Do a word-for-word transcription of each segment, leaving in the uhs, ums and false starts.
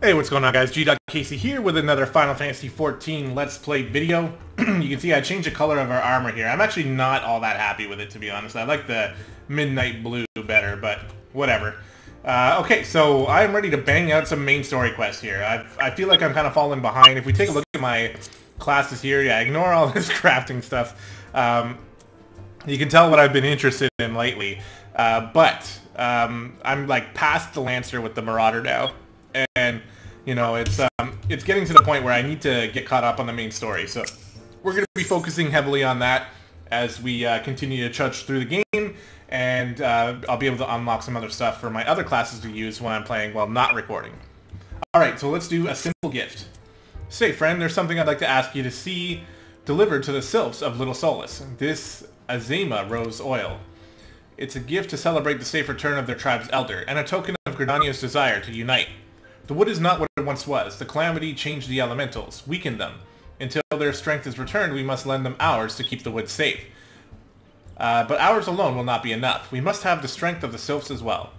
Hey, what's going on, guys? G.Casey here with another Final Fantasy fourteen Let's Play video. You can see I changed the color of our armor here. I'm actually not all that happy with it, to be honest. I like the midnight blue better, but whatever. Uh, okay, so I'm ready to bang out some main story quests here. I've, I feel like I'm kind of falling behind. If we take a look at my classes here, yeah, ignore all this crafting stuff. Um, you can tell what I've been interested in lately. Uh, but um, I'm like past the Lancer with the Marauder now. And, you know, it's um, it's getting to the point where I need to get caught up on the main story. So we're going to be focusing heavily on that as we uh, continue to trudge through the game. And uh, I'll be able to unlock some other stuff for my other classes to use when I'm playing while not recording. All right, so let's do a simple gift. Say, friend, there's something I'd like to ask you to see delivered to the sylphs of Little Solace. This Azeyma Rose Oil. It's a gift to celebrate the safe return of their tribe's elder, and a token of Gridania's desire to unite. The wood is not what it once was. The Calamity changed the elementals, weakened them. Until their strength is returned, we must lend them ours to keep the wood safe. Uh, but ours alone will not be enough. We must have the strength of the sylphs as well.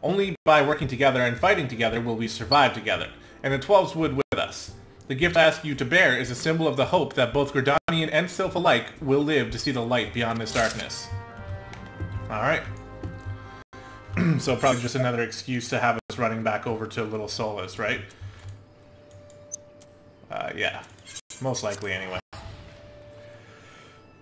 Only by working together and fighting together will we survive together, and the Twelveswood with us. The gift I ask you to bear is a symbol of the hope that both Gridanian and sylph alike will live to see the light beyond this darkness. Alright. So probably just another excuse to have us running back over to Little Solace, right? Uh, yeah. Most likely, anyway.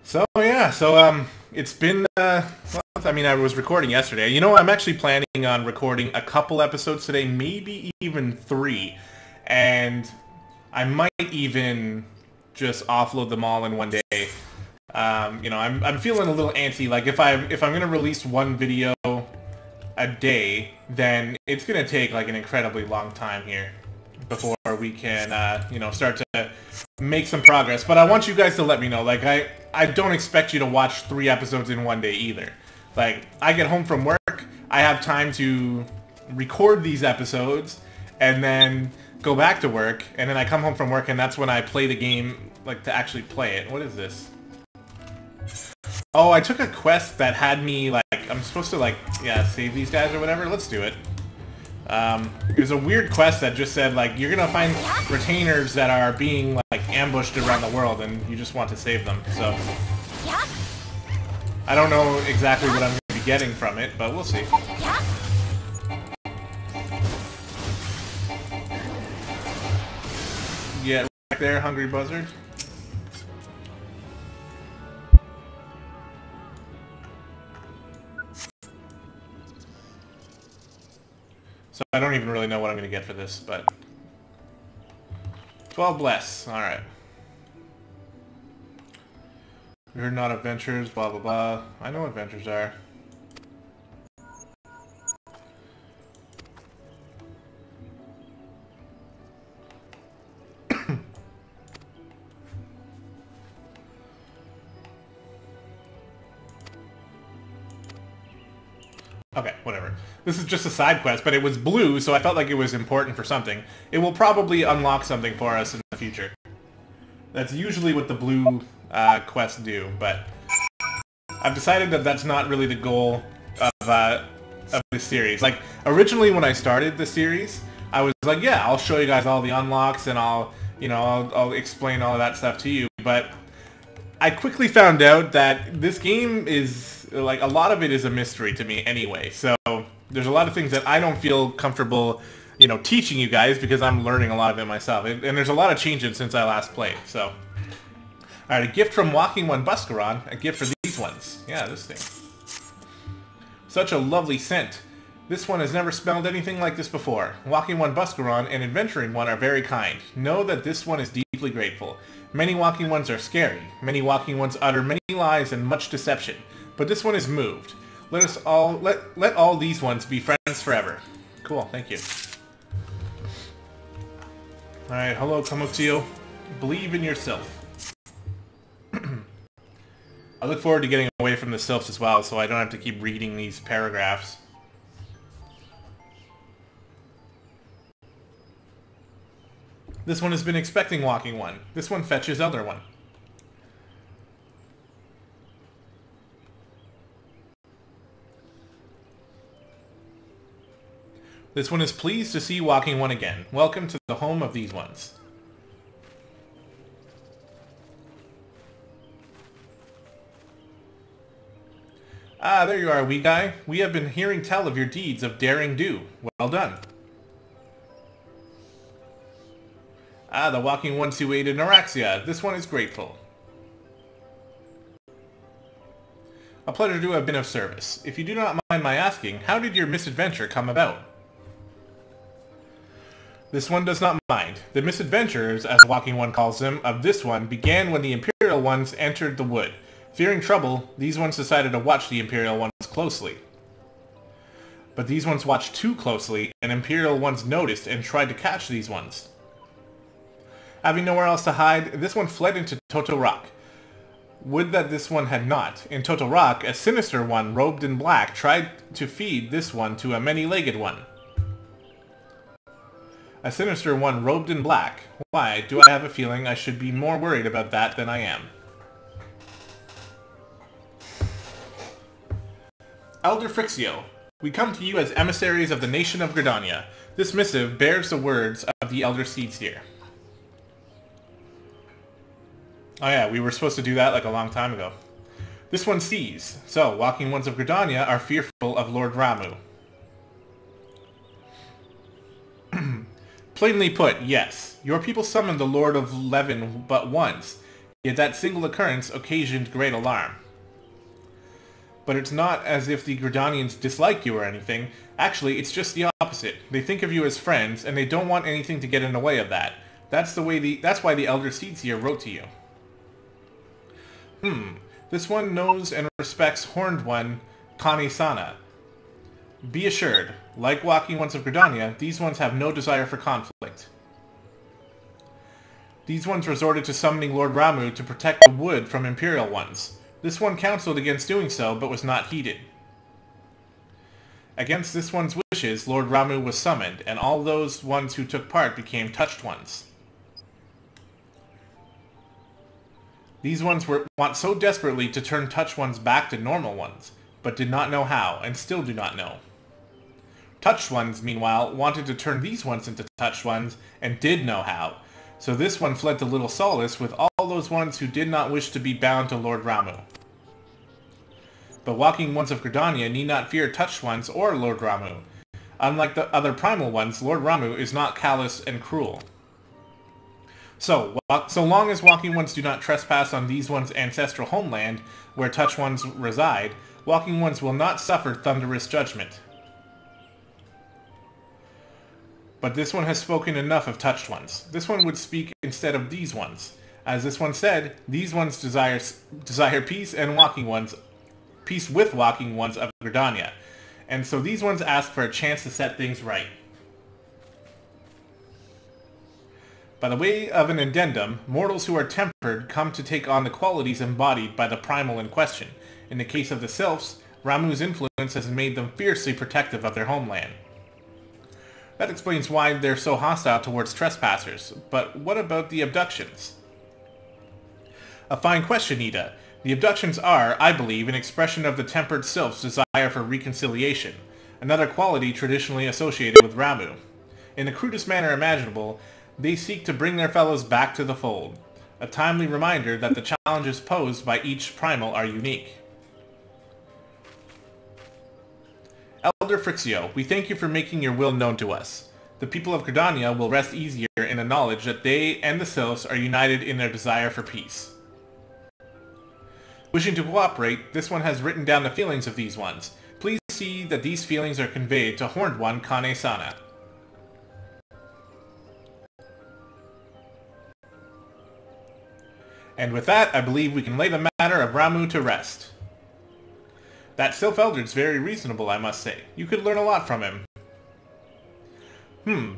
So, yeah. So, um, it's been... Uh, well, I mean, I was recording yesterday. You know, I'm actually planning on recording a couple episodes today, maybe even three. And I might even just offload them all in one day. Um, you know, I'm, I'm feeling a little antsy. Like, if, I, if I'm going to release one video a day, then it's going to take like an incredibly long time here before we can, uh, you know, start to make some progress. But I want you guys to let me know. Like, I, I don't expect you to watch three episodes in one day either. Like, I get home from work, I have time to record these episodes, and then go back to work, and then I come home from work, and that's when I play the game, like, to actually play it. What is this? Oh, I took a quest that had me, like, I'm supposed to, like, yeah, save these guys or whatever. Let's do it. Um, it was a weird quest that just said, like, you're gonna find retainers that are being, like, ambushed around the world, and you just want to save them, so. I don't know exactly what I'm gonna be getting from it, but we'll see. Yeah, right back there, hungry buzzard. So I don't even really know what I'm going to get for this, but... twelve bless. Alright. You're not adventures, blah blah blah. I know what adventures are. Okay, whatever. This is just a side quest, but it was blue, so I felt like it was important for something. It will probably unlock something for us in the future. That's usually what the blue uh, quests do, but I've decided that that's not really the goal of, uh, of this series. Like, originally when I started the series, I was like, yeah, I'll show you guys all the unlocks and I'll, you know, I'll, I'll explain all of that stuff to you, but I quickly found out that this game is... like, a lot of it is a mystery to me anyway, so there's a lot of things that I don't feel comfortable, you know, teaching you guys because I'm learning a lot of it myself. And there's a lot of changes since I last played, so. Alright, a gift from Walking One Buscaron, a gift for these ones. Yeah, this thing. Such a lovely scent. This one has never smelled anything like this before. Walking One Buscaron and Adventuring One are very kind. Know that this one is deeply grateful. Many Walking Ones are scary. Many Walking Ones utter many lies and much deception. But this one is moved. Let us all let let all these ones be friends forever. Cool, thank you. Alright, hello Kamotio. Believe in yourself. I look forward to getting away from the sylphs as well, so I don't have to keep reading these paragraphs. This one has been expecting Walking One. This one fetches Elder One. This one is pleased to see walking one again. Welcome to the home of these ones. Ah, there you are, wee guy. We have been hearing tell of your deeds of daring do. Well done. Ah, the walking ones who aided Naraxia. This one is grateful. A pleasure to have been of service. If you do not mind my asking, how did your misadventure come about? This one does not mind. The misadventures, as the walking one calls them, of this one began when the Imperial ones entered the wood. Fearing trouble, these ones decided to watch the Imperial ones closely. But these ones watched too closely, and Imperial ones noticed and tried to catch these ones. Having nowhere else to hide, this one fled into Toto Rock. Would that this one had not. In Toto Rock, a sinister one robed in black tried to feed this one to a many-legged one. A sinister one robed in black. Why, do I have a feeling I should be more worried about that than I am. Elder Frixio, we come to you as emissaries of the nation of Gridania. This missive bears the words of the Elder Seed Seer. Oh yeah, we were supposed to do that like a long time ago. This one sees. So, walking ones of Gridania are fearful of Lord Ramuh. Plainly put, yes. Your people summoned the Lord of Levin but once, yet that single occurrence occasioned great alarm. But it's not as if the Gridanians dislike you or anything. Actually, it's just the opposite. They think of you as friends, and they don't want anything to get in the way of that. That's the way the that's why the Elder Seed Seer wrote to you. Hmm. This one knows and respects Horned One, Kan-E-Senna. Be assured, like walking ones of Gridania, these ones have no desire for conflict. These ones resorted to summoning Lord Ramuh to protect the wood from Imperial ones. This one counseled against doing so, but was not heeded. Against this one's wishes, Lord Ramuh was summoned, and all those ones who took part became touched ones. These ones were, want so desperately to turn touched ones back to normal ones, but did not know how, and still do not know. Touched ones, meanwhile, wanted to turn these ones into touched ones, and did know how. So this one fled to Little Solace with all those ones who did not wish to be bound to Lord Ramuh. But walking ones of Gridania need not fear touched ones or Lord Ramuh. Unlike the other primal ones, Lord Ramuh is not callous and cruel. So, so long as walking ones do not trespass on these ones' ancestral homeland, where touched ones reside, walking ones will not suffer thunderous judgment. But this one has spoken enough of touched ones. This one would speak instead of these ones. As this one said, these ones desire, desire peace and walking ones, peace with walking ones of Gridania. And so these ones ask for a chance to set things right. By the way of an addendum, mortals who are tempered come to take on the qualities embodied by the primal in question. In the case of the Sylphs, Ramu's influence has made them fiercely protective of their homeland. That explains why they're so hostile towards trespassers, but what about the abductions? A fine question, Ida. The abductions are, I believe, an expression of the tempered sylph's desire for reconciliation, another quality traditionally associated with Ramuh. In the crudest manner imaginable, they seek to bring their fellows back to the fold, a timely reminder that the challenges posed by each primal are unique. Elder Frixio, we thank you for making your will known to us. The people of Gridania will rest easier in the knowledge that they and the Sylphs are united in their desire for peace. Wishing to cooperate, this one has written down the feelings of these ones. Please see that these feelings are conveyed to Horned One Kan-E-Senna. And with that, I believe we can lay the matter of Ramuh to rest. That Sylph Elder's very reasonable, I must say. You could learn a lot from him. Hmm.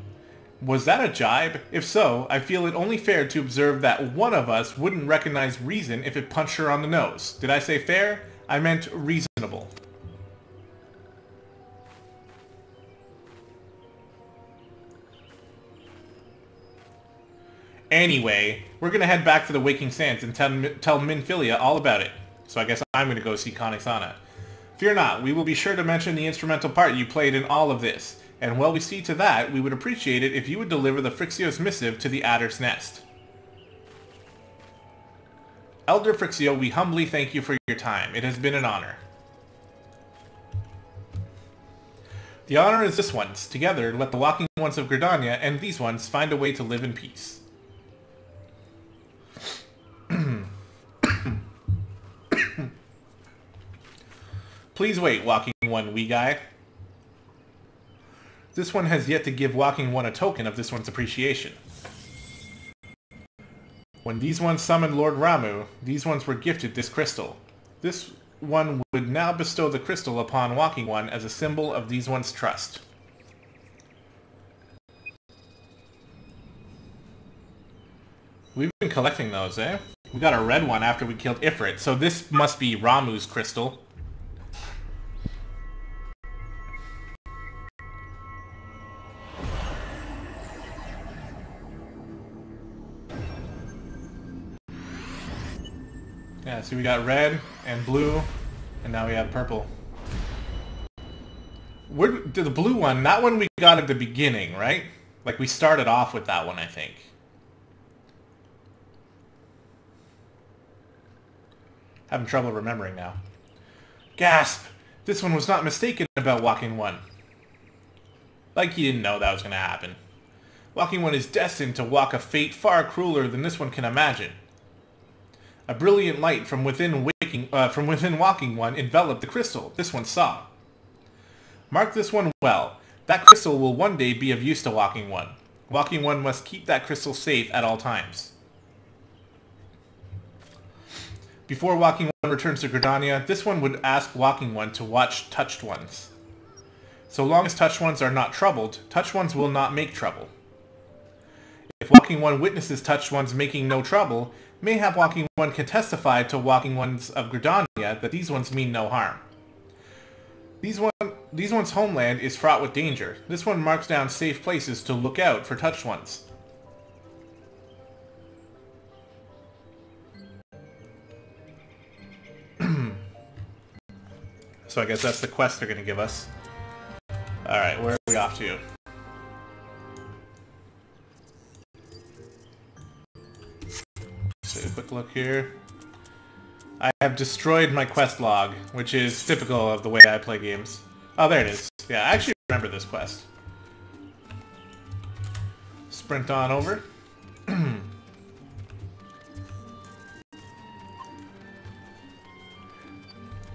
Was that a jibe? If so, I feel it only fair to observe that one of us wouldn't recognize reason if it punched her on the nose. Did I say fair? I meant reasonable. Anyway, we're going to head back to the Waking Sands and tell, tell Minfilia all about it. So I guess I'm going to go see Kan-E-Senna. Fear not, we will be sure to mention the instrumental part you played in all of this. and while we see to that, we would appreciate it if you would deliver the Phrixio's missive to the Adder's Nest. Elder Phrixio, we humbly thank you for your time. It has been an honor. The honor is this one's. Together, let the walking ones of Gridania and these ones find a way to live in peace. Please wait, Walking One, wee guy. This one has yet to give Walking One a token of this one's appreciation. When these ones summoned Lord Ramuh, these ones were gifted this crystal. This one would now bestow the crystal upon Walking One as a symbol of these ones' trust. We've been collecting those, eh? We got a red one after we killed Ifrit, so this must be Ramuh's crystal. Yeah, so we got red and blue, and now we have purple. Where did the blue one, that one we got at the beginning, right? Like, we started off with that one, I think. Having trouble remembering now. Gasp! This one was not mistaken about Walking One. Like he didn't know that was going to happen. Walking One is destined to walk a fate far crueler than this one can imagine. A brilliant light from within waking, uh, from within Walking One enveloped the crystal this one saw. Mark this one well. That crystal will one day be of use to Walking One. Walking One must keep that crystal safe at all times. Before Walking One returns to Gridania, this one would ask Walking One to watch Touched Ones. So long as Touched Ones are not troubled, Touched Ones will not make trouble. If Walking One witnesses Touched Ones making no trouble, mayhap Walking One can testify to Walking Ones of Gridania that these ones mean no harm. These, one, these ones' homeland is fraught with danger. This one marks down safe places to look out for Touched Ones. So I guess that's the quest they're going to give us. Alright, where are we off to? Let's take a quick look here. I have destroyed my quest log, which is typical of the way I play games. Oh, there it is. Yeah, I actually remember this quest. Sprint on over.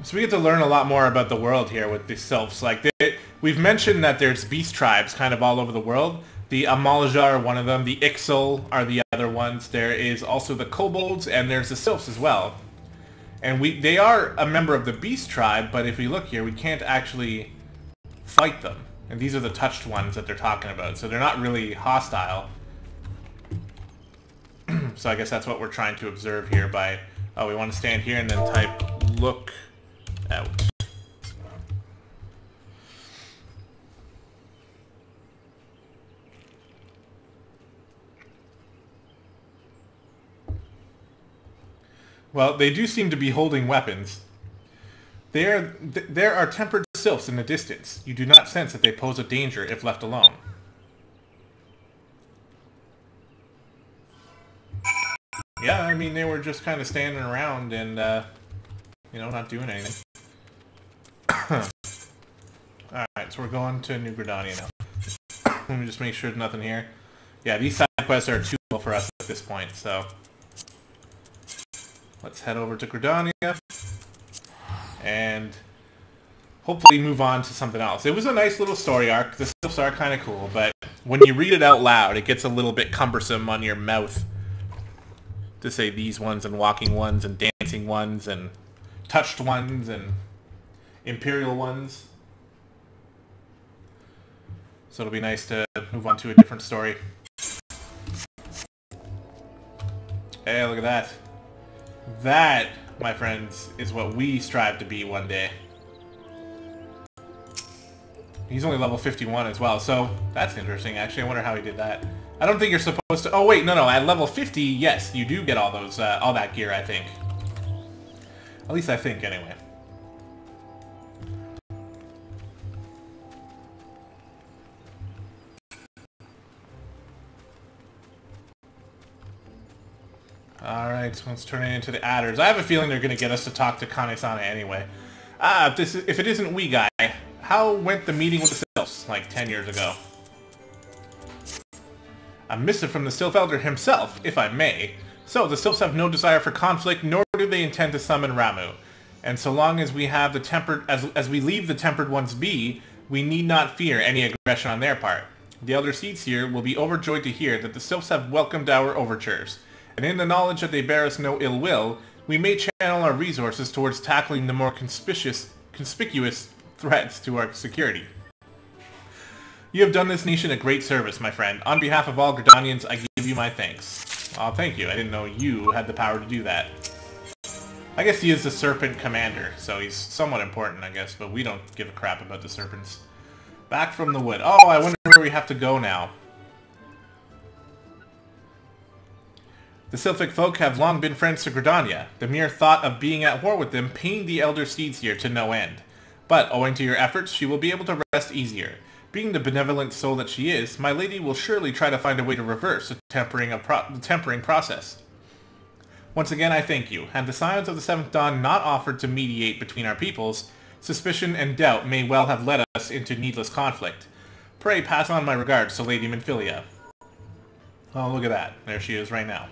So we get to learn a lot more about the world here with the sylphs. Like, they, we've mentioned that there's beast tribes kind of all over the world. The Amalj'aa are one of them. The Ixal are the other ones. There is also the Kobolds, and there's the sylphs as well. And we they are a member of the beast tribe, but if we look here, we can't actually fight them. And these are the touched ones that they're talking about, so they're not really hostile. So I guess that's what we're trying to observe here by... Oh, we want to stand here and then type, look... out. Well, they do seem to be holding weapons. There, th there are tempered sylphs in the distance. You do not sense that they pose a danger if left alone. Yeah, I mean, they were just kind of standing around and, uh, you know, not doing anything. Alright, so we're going to New Gridania now. Let me just make sure there's nothing here. Yeah, these side quests are too low for us at this point, so... Let's head over to Gridania. And... hopefully move on to something else. It was a nice little story arc. The sylphs are kind of cool, but when you read it out loud, it gets a little bit cumbersome on your mouth. To say these ones, and walking ones, and dancing ones, and touched ones, and... Imperial ones. So it'll be nice to move on to a different story. Hey, look at that. That, my friends, is what we strive to be one day. He's only level fifty-one as well, so that's interesting, actually. I wonder how he did that. I don't think you're supposed to... Oh, wait, no, no. At level fifty, yes, you do get all those, uh, all that gear, I think. At least I think, anyway. Alright, so let's turn it into the Adders. I have a feeling they're going to get us to talk to Kan-E-Senna anyway. Ah, if, this is, if it isn't we guy, how went the meeting with the Sylphs like ten years ago? A missive from the Sylph Elder himself, if I may. So, the Sylphs have no desire for conflict, nor do they intend to summon Ramuh. And so long as we have the tempered, as, as we leave the tempered ones be, we need not fear any aggression on their part. The Elder Seed Seer will be overjoyed to hear that the Sylphs have welcomed our overtures, and in the knowledge that they bear us no ill will, we may channel our resources towards tackling the more conspicuous, conspicuous threats to our security. You have done this nation a great service, my friend. On behalf of all Gridanians, I give you my thanks. Oh, thank you. I didn't know you had the power to do that. I guess he is the Serpent Commander, so he's somewhat important, I guess, but we don't give a crap about the Serpents. Back from the wood. Oh, I wonder where we have to go now. The Sylphic folk have long been friends to Gridania. The mere thought of being at war with them pained the Elder Seeds here to no end. But, owing to your efforts, she will be able to rest easier. Being the benevolent soul that she is, my lady will surely try to find a way to reverse the tempering, of pro the tempering process. Once again, I thank you. Had the Scions of the Seventh Dawn not offered to mediate between our peoples, suspicion and doubt may well have led us into needless conflict. Pray pass on my regards to Lady Minfilia. Oh, look at that. There she is right now.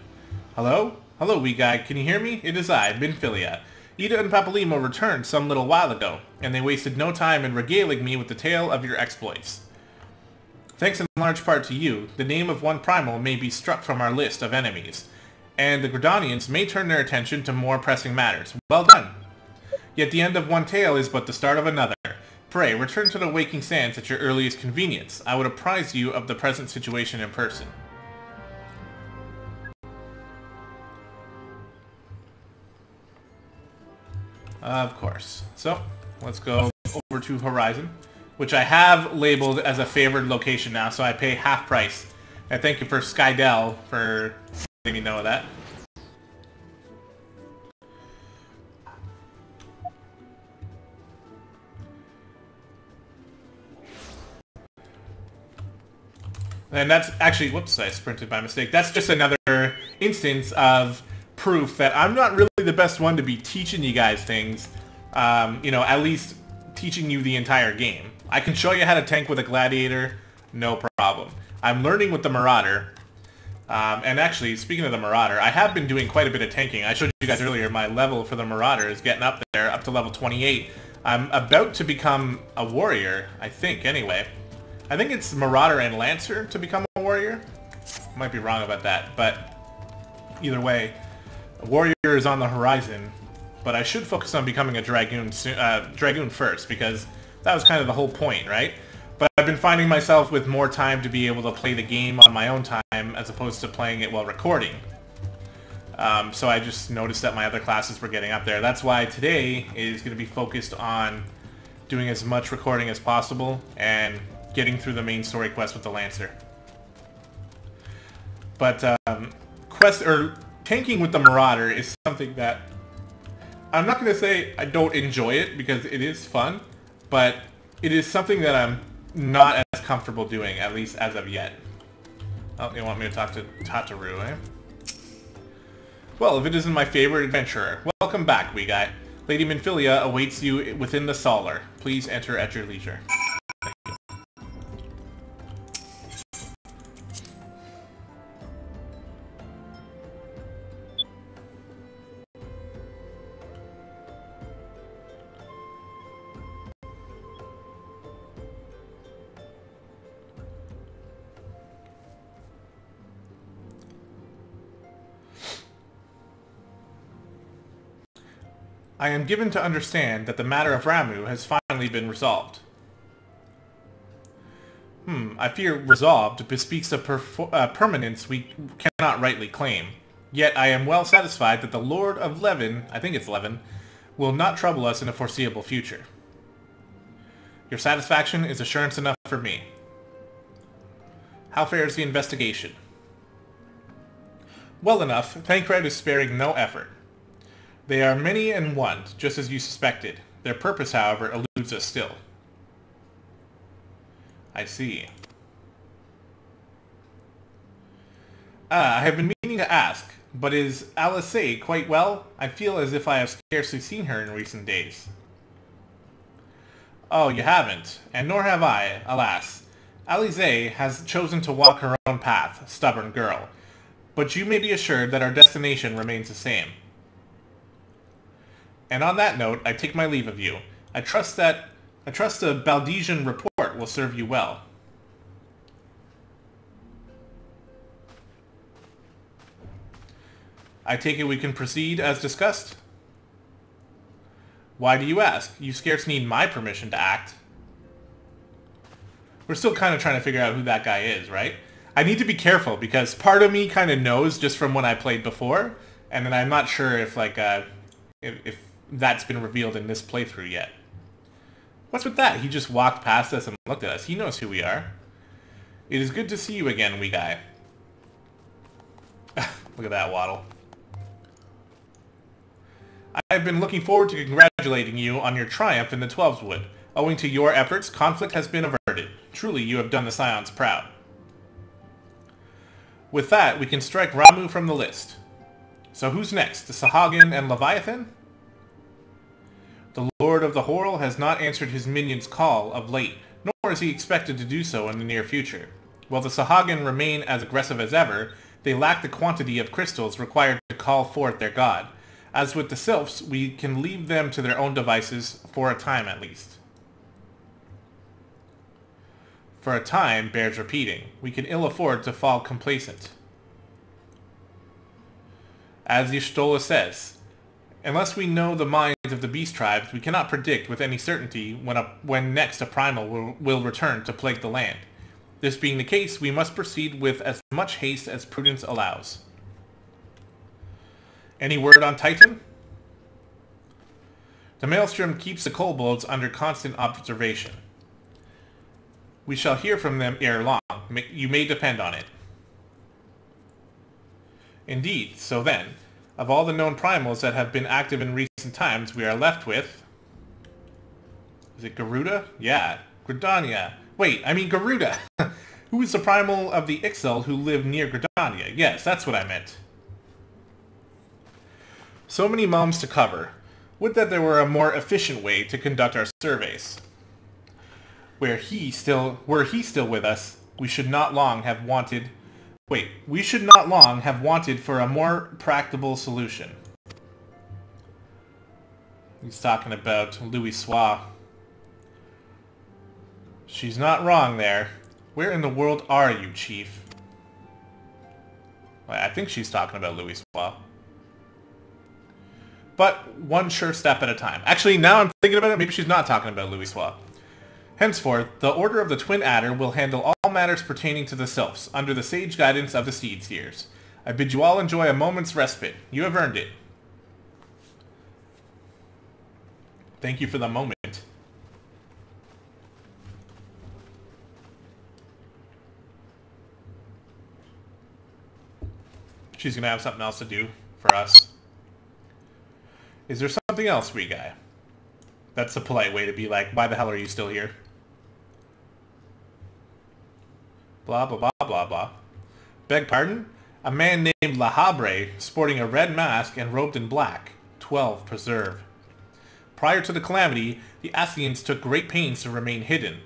Hello? Hello, wee guy. Can you hear me? It is I, Minfilia. Ida and Papalimo returned some little while ago, and they wasted no time in regaling me with the tale of your exploits. Thanks in large part to you, the name of one primal may be struck from our list of enemies, and the Gridanians may turn their attention to more pressing matters. Well done! Yet the end of one tale is but the start of another. Pray, return to the Waking Sands at your earliest convenience. I would apprise you of the present situation in person. Of course. So, let's go over to Horizon, which I have labeled as a favored location now, so I pay half price. And thank you for Skydell for letting me know that. And that's actually, whoops, I sprinted by mistake. That's just another instance of proof that I'm not really the best one to be teaching you guys things, um, you know, at least teaching you the entire game. I can show you how to tank with a gladiator, no problem. I'm learning with the Marauder, um, and actually, speaking of the Marauder, I have been doing quite a bit of tanking. I showed you guys earlier my level for the Marauder is getting up there, up to level twenty-eight. I'm about to become a warrior, I think, anyway. I think it's Marauder and Lancer to become a warrior. Might be wrong about that, but either way, Warrior is on the horizon, but I should focus on becoming a Dragoon soon, uh, Dragoon first, because that was kind of the whole point, right? But I've been finding myself with more time to be able to play the game on my own time as opposed to playing it while recording. Um, so I just noticed that my other classes were getting up there. That's why today is going to be focused on doing as much recording as possible and getting through the main story quest with the Lancer. But um, quest or tanking with the Marauder is something that I'm not going to say I don't enjoy it, because it is fun, but it is something that I'm not as comfortable doing, at least as of yet. Oh, you want me to talk to Tataru, eh? Well, if it isn't my favorite adventurer, welcome back, wee guy. Lady Minfilia awaits you within the Solar. Please enter at your leisure. I am given to understand that the matter of Ramuh has finally been resolved. Hmm, I fear resolved bespeaks a uh, permanence we cannot rightly claim. Yet I am well satisfied that the Lord of Levin, I think it's Levin, will not trouble us in a foreseeable future. Your satisfaction is assurance enough for me. How fares the investigation? Well enough, Tancred is sparing no effort. They are many and one, just as you suspected. Their purpose, however, eludes us still. I see. Ah, I have been meaning to ask. But is Alizé quite well? I feel as if I have scarcely seen her in recent days. Oh, you haven't, and nor have I, alas. Alizé has chosen to walk her own path, stubborn girl. But you may be assured that our destination remains the same. And on that note, I take my leave of you. I trust that I trust the Baldesian report will serve you well. I take it we can proceed as discussed? Why do you ask? You scarce need my permission to act. We're still kind of trying to figure out who that guy is, right? I need to be careful because part of me kind of knows just from when I played before, and then I'm not sure if, like, uh, if, if that's been revealed in this playthrough yet. What's with that? He just walked past us and looked at us. He knows who we are. It is good to see you again, wee guy. Look at that waddle. I've been looking forward to congratulating you on your triumph in the Twelveswood. Owing to your efforts, conflict has been averted. Truly, you have done the Scions proud. With that, we can strike Ramuh from the list. So who's next? The Sahagin and Leviathan? The Lord of the Horl has not answered his minions' call of late, nor is he expected to do so in the near future. While the Sahagin remain as aggressive as ever, they lack the quantity of crystals required to call forth their god. As with the Sylphs, we can leave them to their own devices, for a time at least. For a time bears repeating. We can ill afford to fall complacent. As Ishtola says, unless we know the minds of the beast tribes, we cannot predict with any certainty when, a, when next a primal will, will return to plague the land. This being the case, we must proceed with as much haste as prudence allows. Any word on Titan? The Maelstrom keeps the Kobolds under constant observation. We shall hear from them ere long. You may depend on it. Indeed, so then, of all the known primals that have been active in recent times, we are left with... Is it Garuda? Yeah, Gridania. Wait, I mean Garuda! Who is the primal of the Ixal who live near Gridania? Yes, that's what I meant. So many moms to cover. Would that there were a more efficient way to conduct our surveys. Where he still, were he still with us, we should not long have wanted... Wait, we should not long have wanted for a more practicable solution. He's talking about Louisoix. She's not wrong there. Where in the world are you, Chief? I think she's talking about Louisoix. But one sure step at a time. Actually, now I'm thinking about it, maybe she's not talking about Louisoix. Henceforth, the Order of the Twin Adder will handle all matters pertaining to the Sylphs, under the sage guidance of the Seed Seers. I bid you all enjoy a moment's respite. You have earned it. Thank you for the moment. She's going to have something else to do for us. Is there something else, wee guy? That's a polite way to be like, why the hell are you still here? Blah, blah, blah, blah, blah. Beg pardon? A man named Lahabrea, sporting a red mask and robed in black. twelve preserve. Prior to the Calamity, the Ascians took great pains to remain hidden.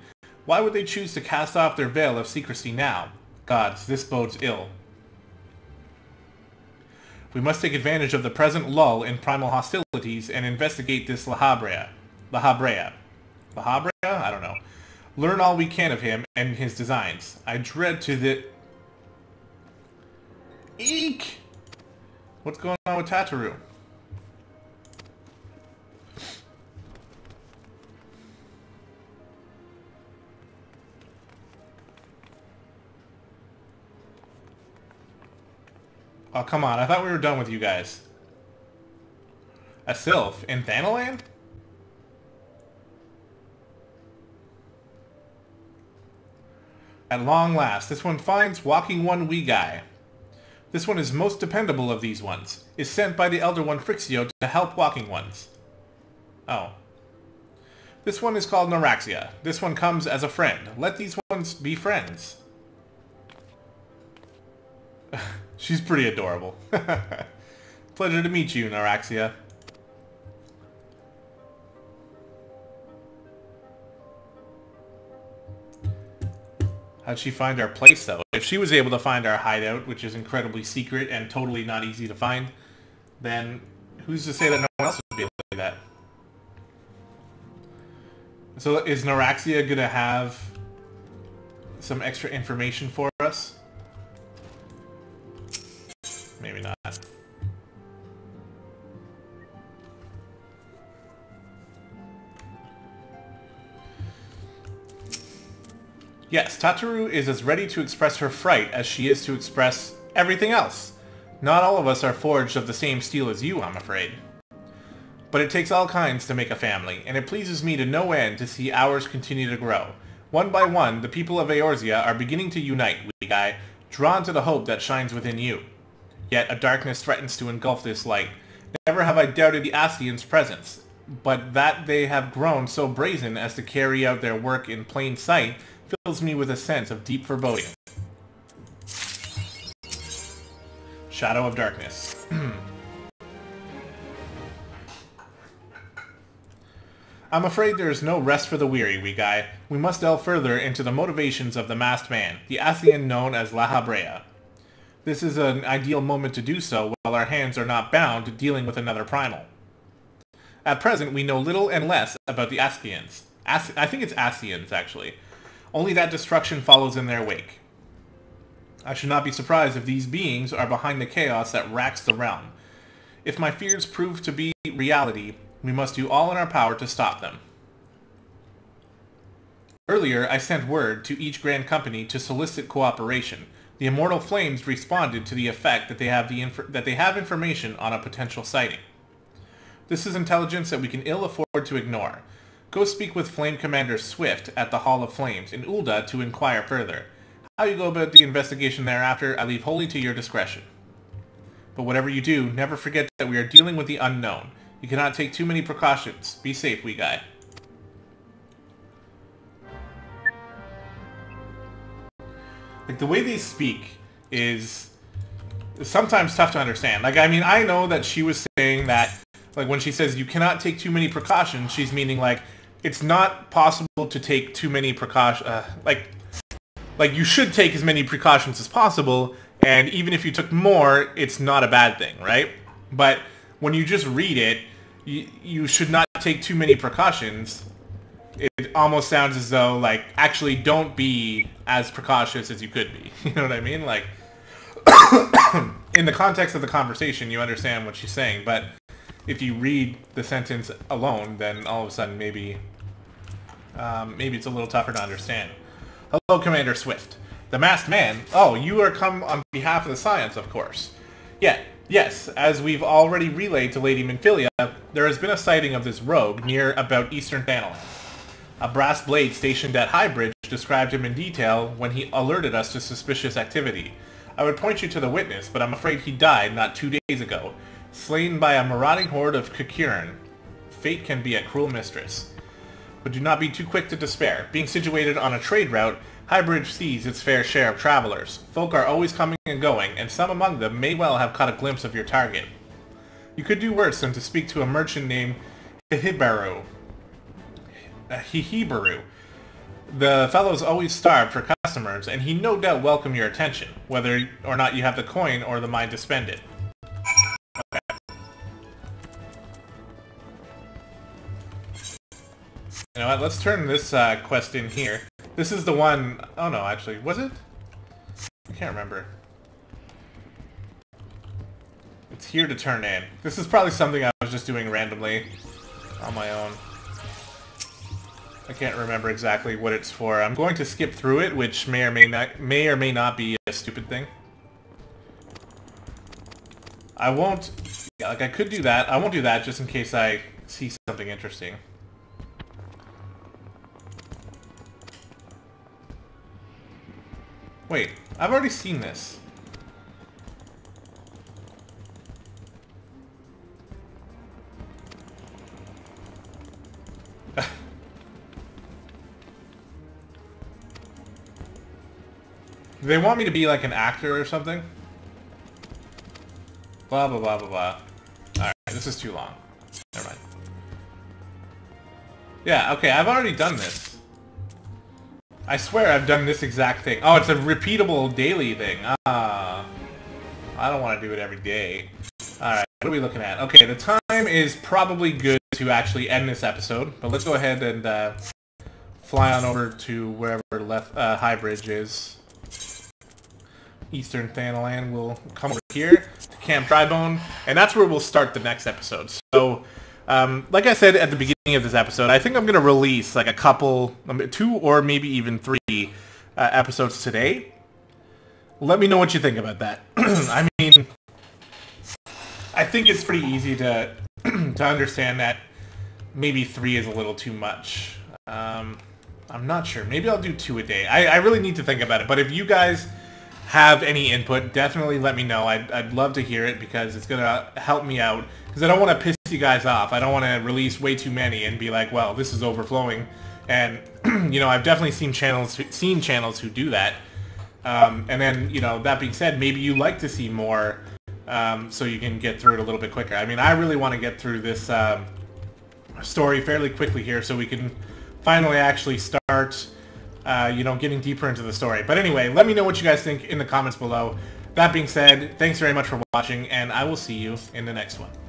Why would they choose to cast off their veil of secrecy now? Gods, this bodes ill. We must take advantage of the present lull in primal hostilities and investigate this Lahabrea. Lahabrea. Lahabrea? I don't know. Learn all we can of him and his designs. I dread to the... Eek! What's going on with Tataru? Oh, come on. I thought we were done with you guys. A Sylph in Thanalan? At long last, this one finds walking one wee guy. This one is most dependable of these ones. Is sent by the Elder One Frixio to help walking ones. Oh. This one is called Naraxia. This one comes as a friend. Let these ones be friends. She's pretty adorable. Pleasure to meet you, Naraxia. How'd she find our place, though? If she was able to find our hideout, which is incredibly secret and totally not easy to find, then who's to say that no one else would be able to do that? So is Naraxia going to have some extra information for us? Maybe not. Yes, Tataru is as ready to express her fright as she is to express everything else. Not all of us are forged of the same steel as you, I'm afraid. But it takes all kinds to make a family, and it pleases me to no end to see ours continue to grow. One by one, the people of Eorzea are beginning to unite, wee guy, drawn to the hope that shines within you. Yet a darkness threatens to engulf this light. Never have I doubted the Ascians' presence, but that they have grown so brazen as to carry out their work in plain sight fills me with a sense of deep foreboding. Shadow of Darkness. I'm afraid there is no rest for the weary, wee guy. We must delve further into the motivations of the masked man, the Ascian known as Lahabrea. This is an ideal moment to do so while our hands are not bound to dealing with another primal. At present, we know little and less about the Ascians. As I think it's Ascians, actually. Only that destruction follows in their wake. I should not be surprised if these beings are behind the chaos that racks the realm. If my fears prove to be reality, we must do all in our power to stop them. Earlier, I sent word to each Grand Company to solicit cooperation. The Immortal Flames responded to the effect that they have, the inf that they have information on a potential sighting. This is intelligence that we can ill afford to ignore. Go speak with Flame Commander Swift at the Hall of Flames in Ulda to inquire further. How you go about the investigation thereafter, I leave wholly to your discretion. But whatever you do, never forget that we are dealing with the unknown. You cannot take too many precautions. Be safe, wee guy. Like, the way they speak is sometimes tough to understand. Like, I mean, I know that she was saying that, like, when she says you cannot take too many precautions, she's meaning, like, it's not possible to take too many precautions. Uh, like, like you should take as many precautions as possible, and even if you took more, it's not a bad thing, right? But when you just read it, you, you should not take too many precautions. It almost sounds as though, like, actually don't be as precautious as you could be. You know what I mean? Like, in the context of the conversation, you understand what she's saying, but if you read the sentence alone, then all of a sudden maybe um, maybe it's a little tougher to understand. Hello, Commander Swift. The masked man? Oh, you are come on behalf of the Science, of course. Yeah, yes, as we've already relayed to Lady Minfilia, there has been a sighting of this rogue near about Eastern Thanalan. A brass blade stationed at Highbridge described him in detail when he alerted us to suspicious activity. I would point you to the witness, but I'm afraid he died not two days ago, slain by a marauding horde of Kakuran. Fate can be a cruel mistress. But do not be too quick to despair. Being situated on a trade route, Highbridge sees its fair share of travelers. Folk are always coming and going, and some among them may well have caught a glimpse of your target. You could do worse than to speak to a merchant named Hihibaru. Hihibaru. The fellow's always starved for customers, and he no doubt welcome your attention, whether or not you have the coin or the mind to spend it. You know what, let's turn this uh, quest in here. This is the one... Oh no, actually, was it? I can't remember. It's here to turn in. This is probably something I was just doing randomly on my own. I can't remember exactly what it's for. I'm going to skip through it, which may or may not, may or may not be a stupid thing. I won't... Yeah, like, I could do that. I won't do that just in case I see something interesting. Wait, I've already seen this. They want me to be like an actor or something? Blah, blah, blah, blah, blah. Alright, this is too long. Never mind. Yeah, okay, I've already done this. I swear I've done this exact thing. Oh, it's a repeatable daily thing. Ah. I don't want to do it every day. Alright, what are we looking at? Okay, the time is probably good to actually end this episode, but let's go ahead and uh, fly on over to wherever left uh, Highbridge is. Eastern Thanalan will come over here to Camp Drybone, and that's where we'll start the next episode. So, um, like I said at the beginning of this episode, I think I'm going to release like a couple, two or maybe even three uh, episodes today. Let me know what you think about that. I mean, I think it's pretty easy to to understand that maybe three is a little too much. Um, I'm not sure. Maybe I'll do two a day. I, I really need to think about it. But if you guys have any input, definitely let me know. I'd, I'd love to hear it because it's going to help me out. Because I don't want to piss you guys off. I don't want to release way too many and be like, well, this is overflowing. And, you know, I've definitely seen channels, seen channels who do that. Um, and then, you know, that being said, maybe you like to see more um, so you can get through it a little bit quicker. I mean, I really want to get through this um, story fairly quickly here so we can finally actually start, uh, you know, getting deeper into the story. But anyway, let me know what you guys think in the comments below. That being said, thanks very much for watching, and I will see you in the next one.